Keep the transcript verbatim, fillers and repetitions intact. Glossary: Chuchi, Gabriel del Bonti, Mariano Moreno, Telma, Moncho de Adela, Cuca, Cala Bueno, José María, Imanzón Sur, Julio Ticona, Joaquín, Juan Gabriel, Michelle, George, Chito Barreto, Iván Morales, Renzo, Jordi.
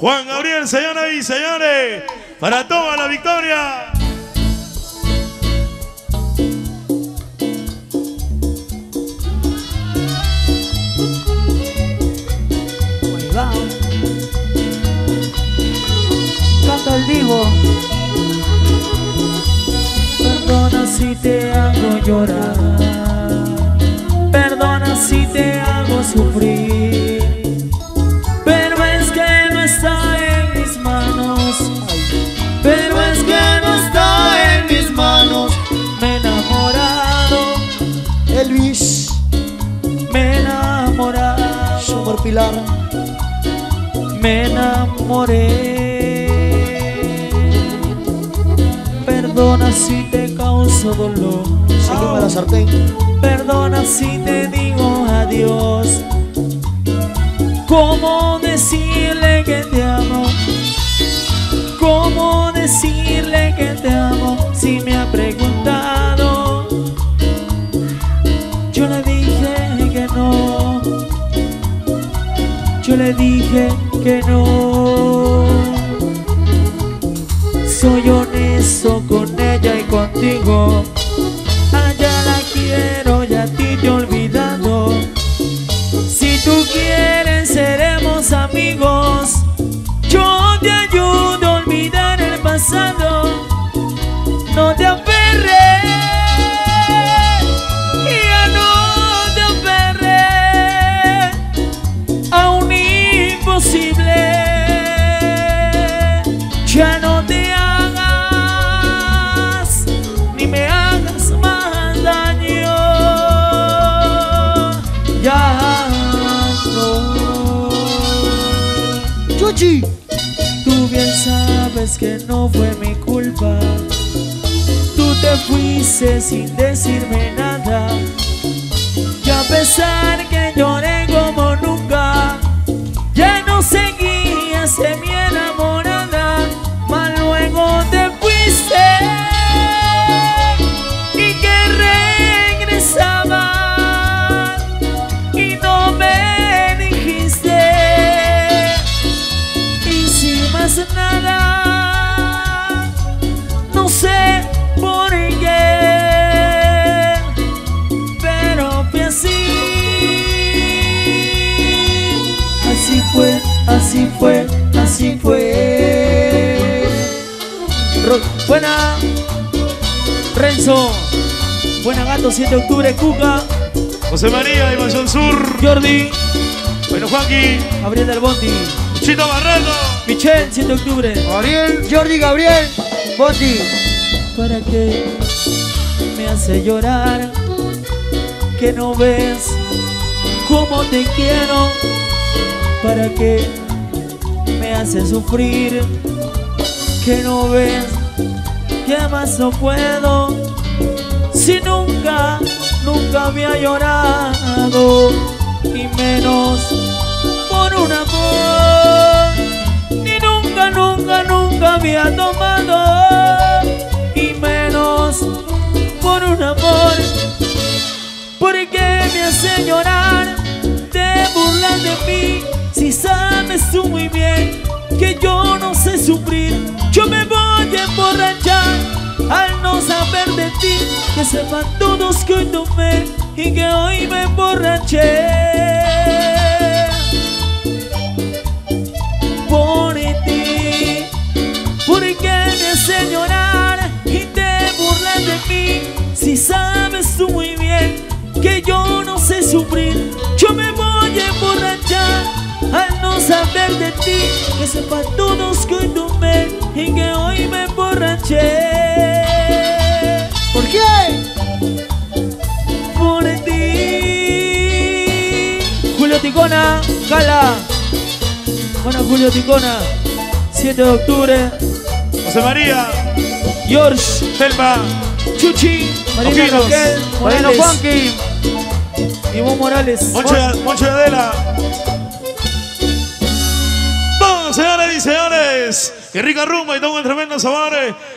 Juan Gabriel, señoras y señores, para toda la victoria. Canto el vivo. Perdona si te hago llorar, perdona si te hago sufrir, pero es que no está en mis manos, pero es que no está en mis manos. Me he enamorado, Elvis, me he enamorado, Super Pilar. Me enamoré. Perdona si te causo dolor, sí, que para sartén. Perdona si te digo adiós. ¿Cómo decirle que te amo? ¿Cómo decirle que te amo? Si me ha preguntado, yo le dije que no. Yo le dije que no. Soy honesto con ella y contigo. Allá la quiero y a ti te he olvidado. Si tú quieres seremos amigos. Yo te ayudo a olvidar el pasado. No te aferres. Ya no te hagas, ni me hagas más daño. Ya no. Chuchi, tú bien sabes que no fue mi culpa. Tú te fuiste sin decirme nada. Y a pesar que lloré como nunca, ya no seguías de mi enamorada, mas luego te fuiste y que regresabas y no me dijiste. Y sin más nada, no sé por qué, pero fue así. Así fue, así fue, así fue. Ro Buena Renzo. Buena Gato, siete de octubre, Cuca, José María, Imanzón Sur, Jordi, bueno, Joaquín, Gabriel del Bonti, Chito Barreto, Michelle, siete de octubre, Gabriel, Jordi, Gabriel, Bonti. ¿Para qué me hace llorar? Que no ves cómo te quiero. ¿Para qué me hace sufrir? Que no ves que más no puedo. Si nunca, nunca había llorado, y menos por un amor. Ni nunca, nunca, nunca había tomado, y menos por un amor. ¿Por qué me hace llorar? Te burlas de mí. Si sabes tú muy bien que yo no sé sufrir, yo me voy a emborrachar al no saber de ti. Que sepan todos que hoy tomé y que hoy me emborraché por ti. Porque me hace llorar y te burlas de mí. Si sabes tú muy bien que yo no sé sufrir, yo me voy a emborrachar al no saber de ti. Que sepan todos que hoy tomé y que hoy me emborraché. ¿Por qué? Por ti. Julio Ticona, Cala Bueno, Julio Ticona, siete de octubre, José María, George, Telma, Chuchi, Mariano Moreno, Funky, Iván Morales, Moncho de Adela. Señores y señores, qué rica rumba y todo un tremendo sabor.